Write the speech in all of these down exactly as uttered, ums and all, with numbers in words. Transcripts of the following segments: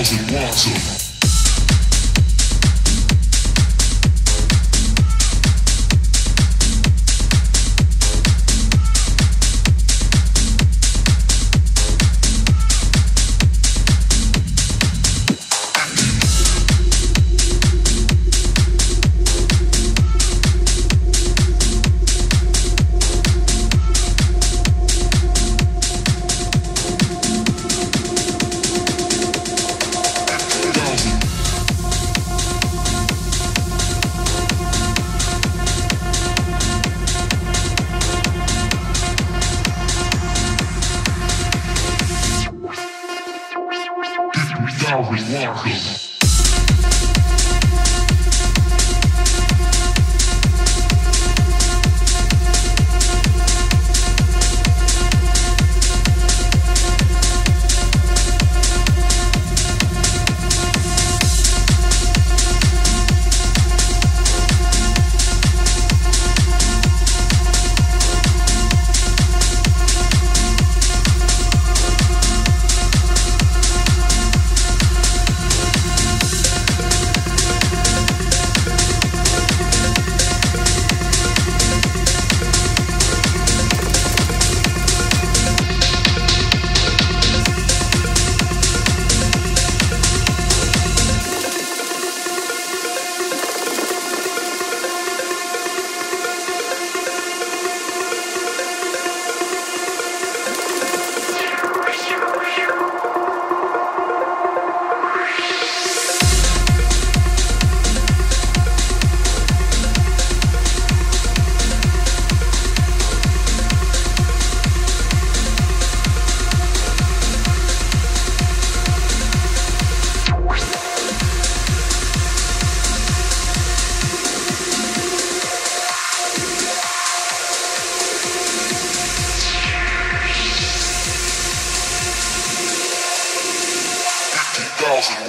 thousand watts of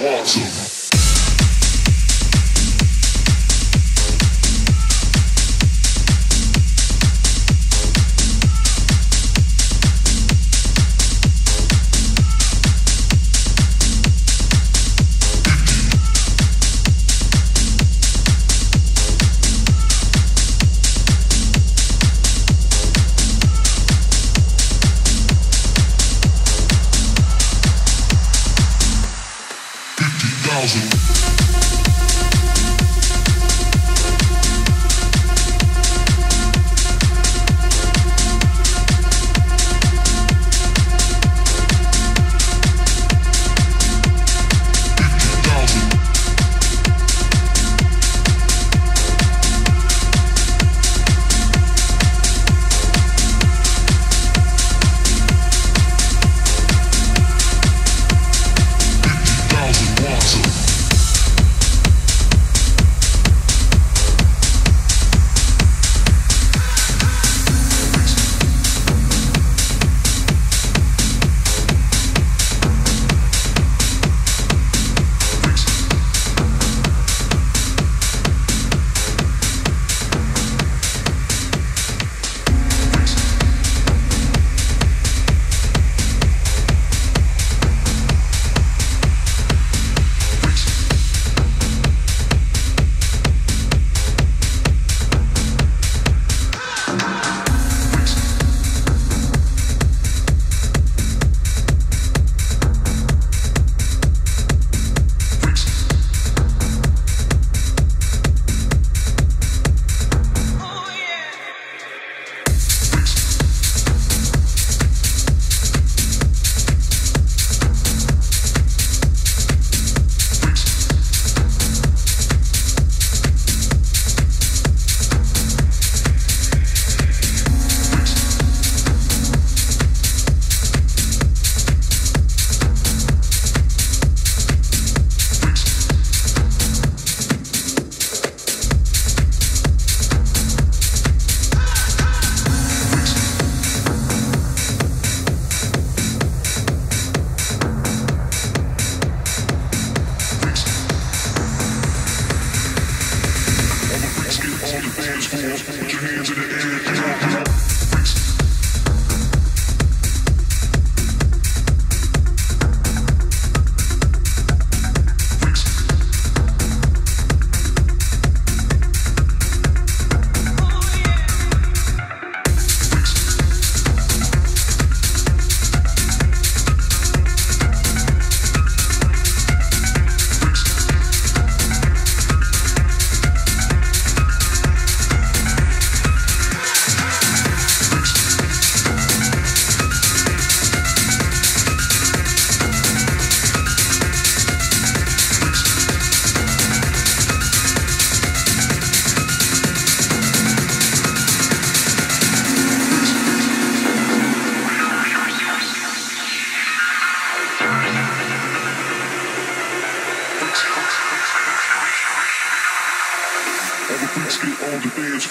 Welcome. thousand watts of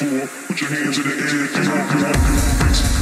school, put your hands in the air, cause I'm, cause I'm, cause I'm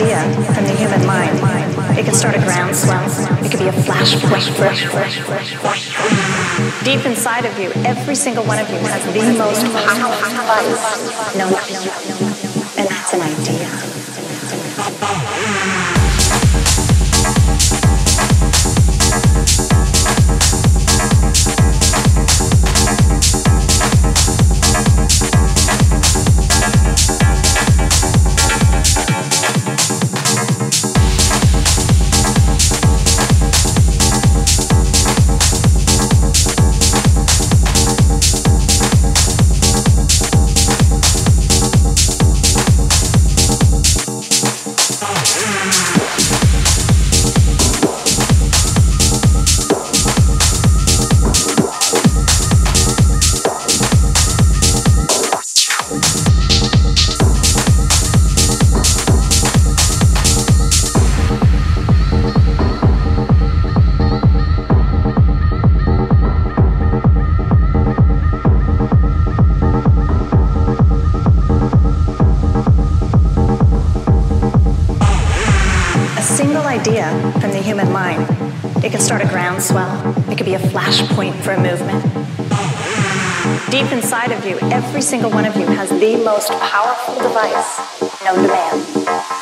idea from the human mind. It could start a groundswell. It could be a flash, flash, flash, flash, flash, flash. Deep inside of you, every single one of you has the most powerful device known to you, and that's an idea. Idea from the human mind. It can start a groundswell. It could be a flashpoint for a movement. Deep inside of you, every single one of you has the most powerful device known to man.